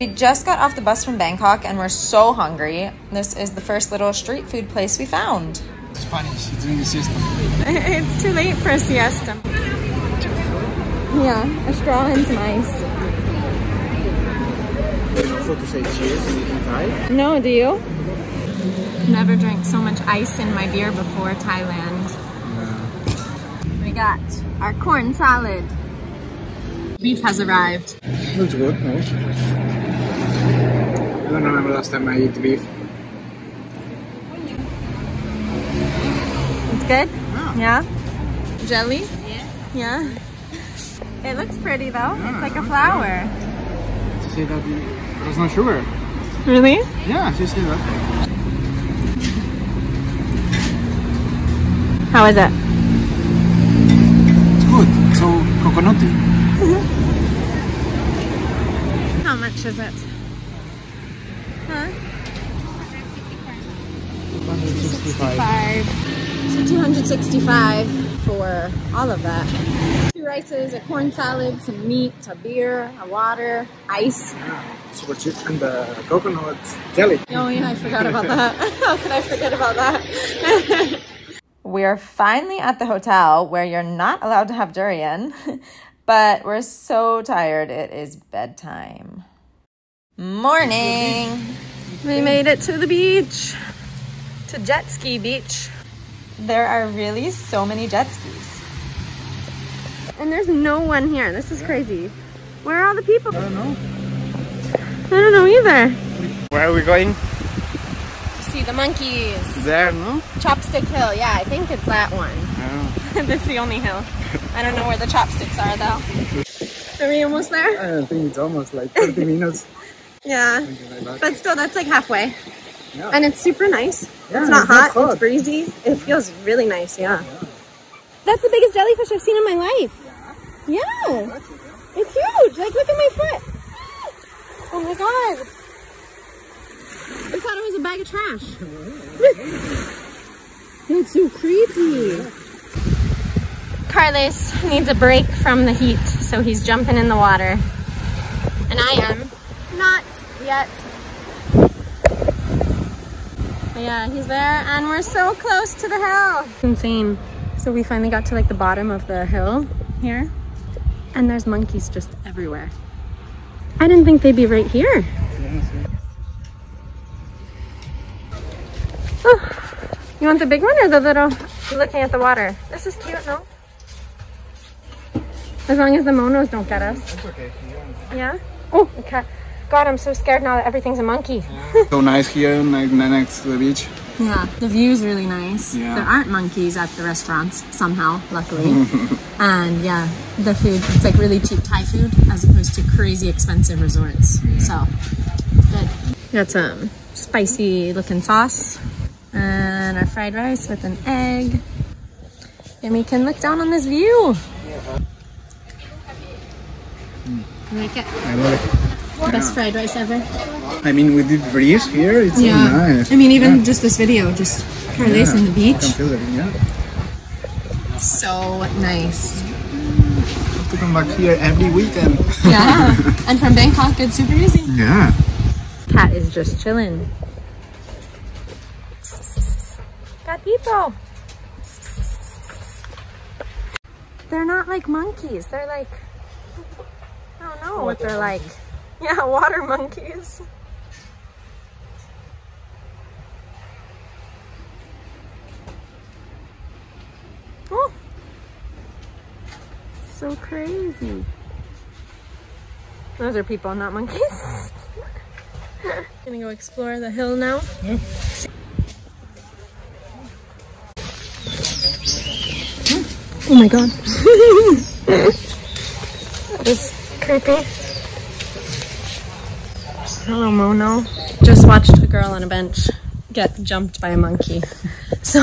We just got off the bus from Bangkok and we're so hungry. This is the first little street food place we found. Spanish, it's doing a siesta. It's too late for a siesta. Yeah, a straw and some ice. There's also to say cheers in Thai. No, do you? Never drank so much ice in my beer before Thailand. No. We got our corn salad. Beef has arrived. Looks good, nice. I don't remember last time I ate beef. It's good? Yeah. Jelly? Yeah. It looks pretty though. Yeah, it's like a flower. She said that there's no sugar. Really? Yeah, she said that. How is it? It's good. It's so coconutty. How much is it? Huh? 265. So 265 for all of that. 2 rices, a corn salad, some meat, a beer, a water, ice. Super cheap. And the coconut jelly. Oh yeah, I forgot about that. How could I forget about that? We are finally at the hotel where you're not allowed to have durian, but we're so tired it is bedtime. Morning! We made it to the beach! To Jet Ski Beach. There are really so many jet skis. And there's no one here. This is crazy. Where are all the people? I don't know. I don't know either. Where are we going? To see the monkeys. There, no? Chopstick Hill. Yeah, I think it's that one. Oh. That's the only hill. I don't know where the chopsticks are though. Are we almost there? I think it's almost like 30 minutes. Yeah, like but still, that's like halfway. Yeah. And it's super nice. Yeah, it's not hot, it's breezy. It feels really nice, yeah. That's the biggest jellyfish I've seen in my life. Yeah. Yeah. It's huge. Like, look at my foot. Oh my god. I thought it was a bag of trash. That's so creepy. Carlos needs a break from the heat, so he's jumping in the water. And I am. Not yet. But yeah, he's there and we're so close to the hill. It's insane. So we finally got to like the bottom of the hill here and there's monkeys just everywhere. I didn't think they'd be right here. Oh, you want the big one or the little? You're looking at the water. This is cute, no? As long as the monos don't get us. That's okay. Yeah? Oh, okay. God, I'm so scared now that everything's a monkey. So nice here, like next to the beach. Yeah, the view's really nice. Yeah. There aren't monkeys at the restaurants, somehow, luckily. And yeah, the food, it's like really cheap Thai food as opposed to crazy expensive resorts. Yeah. So, it's good. We got some spicy looking sauce and our fried rice with an egg. And we can look down on this view. Yeah. You like it? I like it. Best fried rice ever. I mean, we did reels here. It's nice. I mean, even just this video, just Carles on the beach. I can feel it, So nice. I have to come back here every weekend. Yeah, and from Bangkok, it's super easy. Yeah. Cat is just chilling. Gatito. They're not like monkeys. They're like, I don't know what they're like. Yeah, water monkeys. Oh, so crazy. Those are people, not monkeys. Gonna go explore the hill now. Yeah. Oh my god. That was creepy. Hello mono. Just watched a girl on a bench get jumped by a monkey. So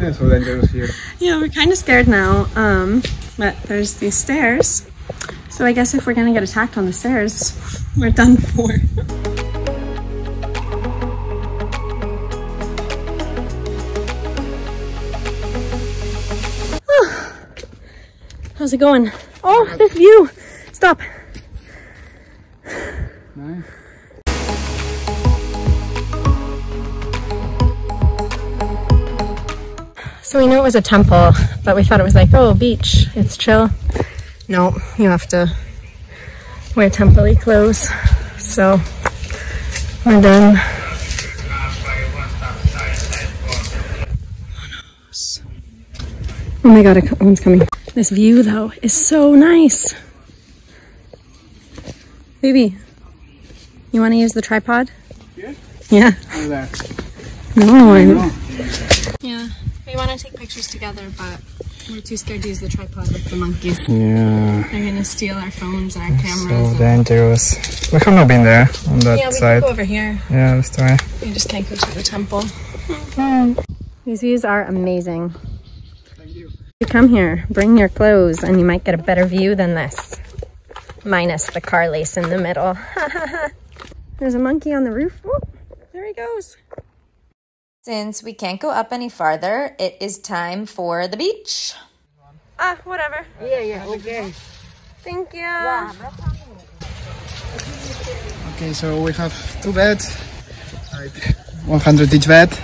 yeah, so dangerous here. Yeah, we're kind of scared now. But there's these stairs. So I guess if we're gonna get attacked on the stairs, we're done for. Oh, how's it going? Oh, this view. Stop. Nice. So we knew it was a temple, but we thought it was like, oh, beach, it's chill. No, you have to wear temple-y clothes. So we're done. Oh my god, one's coming. This view though is so nice. Baby, you want to use the tripod? Yeah. Yeah. No. Yeah. We want to take pictures together, but we're too scared to use the tripod with the monkeys. Yeah. They're gonna steal our phones, our cameras. So dangerous. We could not been there on that side. Yeah, we could go over here. Yeah, that's the way. We just can't go to the temple. These views are amazing. Thank you. You come here, bring your clothes, and you might get a better view than this. Minus the car lace in the middle. There's a monkey on the roof. Oh, there he goes. Since we can't go up any farther, it is time for the beach. Ah, whatever. Yeah, yeah, okay. Thank you. Okay, so we have two beds, like 100 each bed.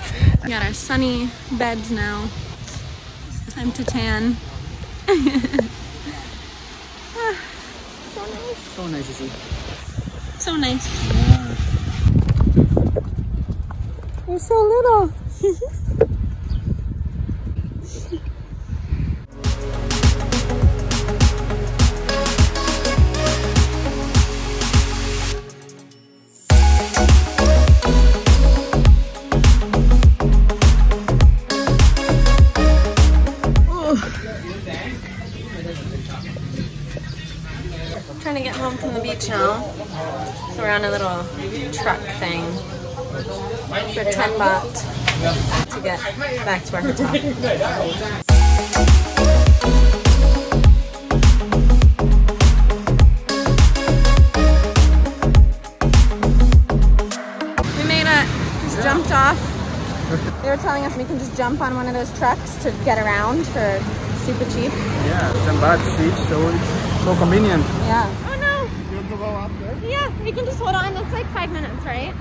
We got our sunny beds now. Time to tan. So nice, is it? So nice. Yeah. You're so little. Trying to get home from the beach now, so we're on a little truck thing for 10 baht to get back to our hotel. We made it, just jumped off. They were telling us we can just jump on one of those trucks to get around for super cheap. Yeah, 10 baht each, so it's so convenient. Yeah. Oh no! You have to go up there? Yeah, we can just hold on. That's like 5 minutes, right?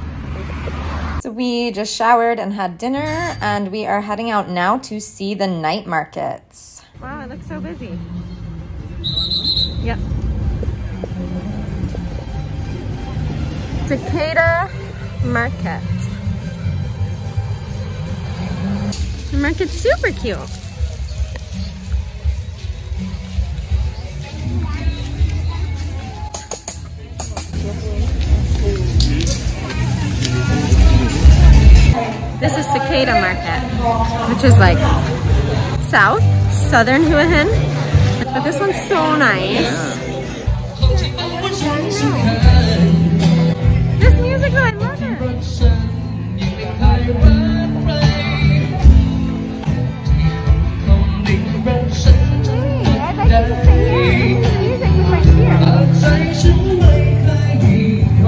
So we just showered and had dinner, and we are heading out now to see the night markets. Wow, it looks so busy. Yep. Cicada Market. The market's super cute. This is Cicada Market, which is like southern Hua Hin. But this one's so nice. Yeah. This music though, I love it.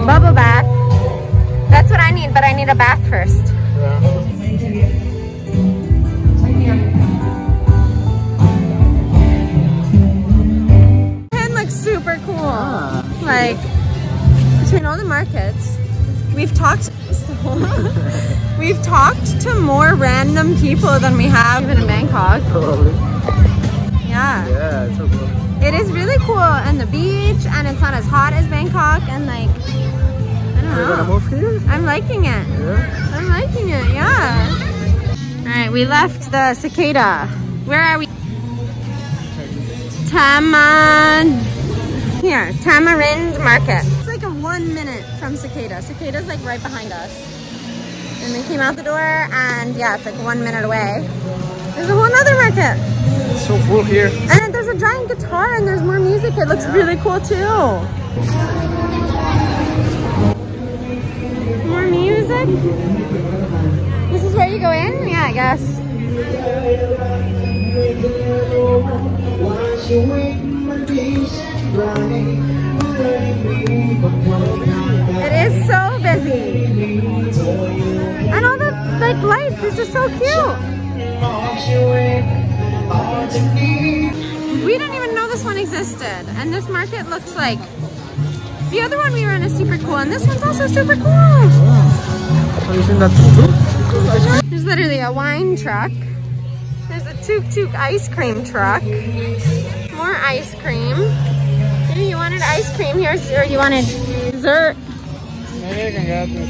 Bubble bath. That's what I need, but I need a bath first. Super cool. Like, between all the markets, we've talked to more random people than we have even in Bangkok. Probably. Yeah. Yeah, it's so cool. It is really cool, and the beach, and it's not as hot as Bangkok, and like, I don't know. You're gonna move here? I'm liking it. Yeah. I'm liking it. Yeah. All right, we left the Cicada. Where are we? Tamarind Market. It's like a 1 minute from Cicada. Cicada's like right behind us. And we came out the door, and yeah, it's like 1 minute away. There's a whole other market. It's so full here. And there's a giant guitar, and there's more music. It looks really cool too. More music. This is where you go in? Yeah, I guess. It is so busy, and all the like lights. This is so cute. We didn't even know this one existed, and this market looks like the other one we were in is super cool, and this one's also super cool. Have you seen that? There's literally a wine truck. There's a tuk-tuk ice cream truck. More ice cream. You wanted ice cream here, or you wanted dessert? Maybe I can grab this.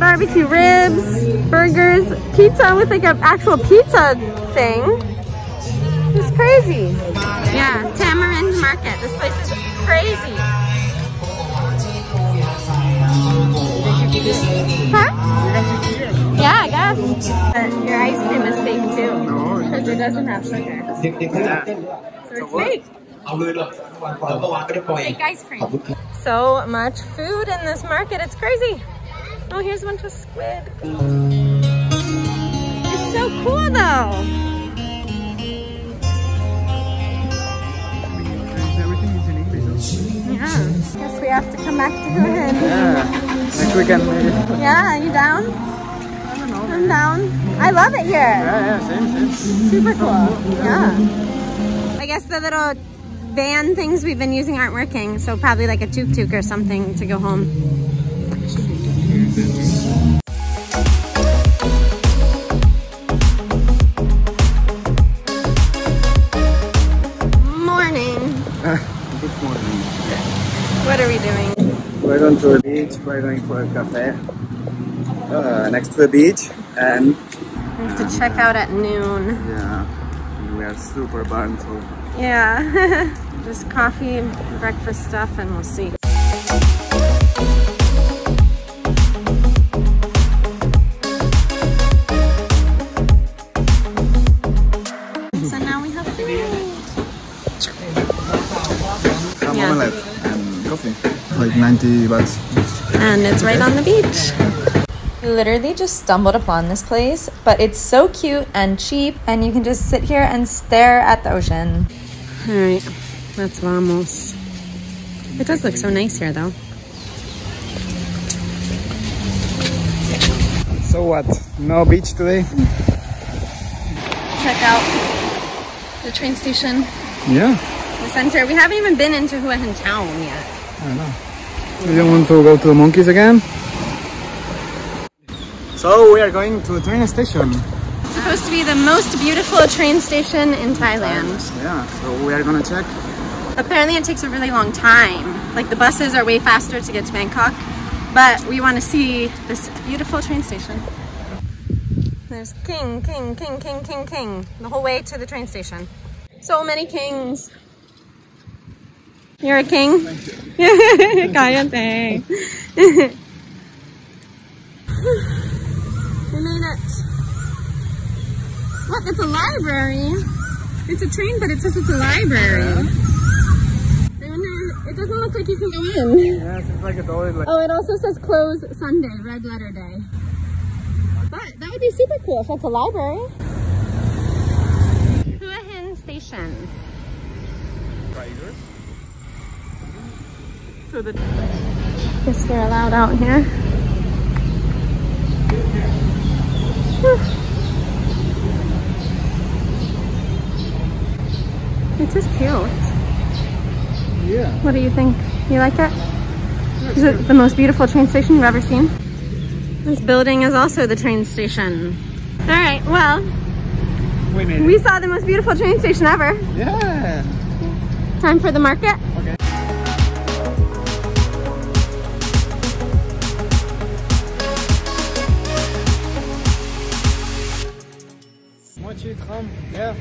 Barbecue ribs, burgers, pizza with like an actual pizza thing. It's crazy. Yeah, Tamarind Market. This place is crazy. Huh? Yeah, I guess. But your ice cream is fake too, because it doesn't have sugar. So it's fake. Fake ice cream. So much food in this market, it's crazy. Oh, here's one to squid. It's so cool though. Guess we have to come back to Hua Hin. Yeah, next weekend maybe. Yeah, you down? I don't know. I'm down. I love it here. Yeah, yeah, same. Super cool. Yeah. I guess the little van things we've been using aren't working, so probably like a tuk-tuk or something to go home. What are we doing? We're going to a beach, we're going for a cafe next to the beach, and we have to check out at noon. Yeah, and we are super burnt. So. Yeah, just coffee, breakfast stuff, and we'll see. So now we have food. Omelette. Coffee, like 90 bucks. And it's right on the beach. We literally just stumbled upon this place, but it's so cute and cheap, and you can just sit here and stare at the ocean. All right, that's vamos. It does look so nice here though. So what, no beach today? Check out the train station. Yeah. The center. We haven't even been into Hua Hin town yet. I know. You don't want to go to the monkeys again? So we are going to the train station. It's supposed to be the most beautiful train station in Thailand. Yeah, so we are gonna check. Apparently it takes a really long time. Like the buses are way faster to get to Bangkok, but we want to see this beautiful train station. There's king, the whole way to the train station. So many kings. You're a king? Thank you. Cállate. We made it. Look, it's a library. It's a train, but it says it's a library. Yeah. I wonder, it doesn't look like you can go in. Yeah, it seems like it's always like... Oh, it also says close Sunday, red letter day. But that would be super cool if that's a library. Huahin Station. Riders? I guess they're allowed out here. It's just cute. Yeah. What do you think? You like it? Is it the most beautiful train station you've ever seen? This building is also the train station. All right, well, we saw the most beautiful train station ever. Yeah. Time for the market. Okay. Yeah.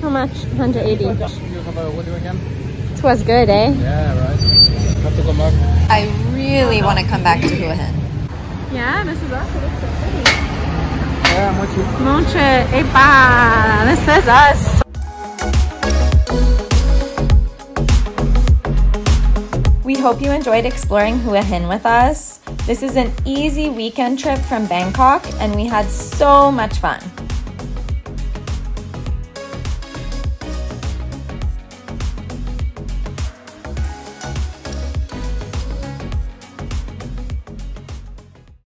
How much? 180. It was good, eh? Yeah, right. Have to come up. I really want to come back to Hua Hin. Yeah, this is us. It looks so pretty. Yeah, mochi. Mochi. Epa! This is us. We hope you enjoyed exploring Hua Hin with us. This is an easy weekend trip from Bangkok, and we had so much fun.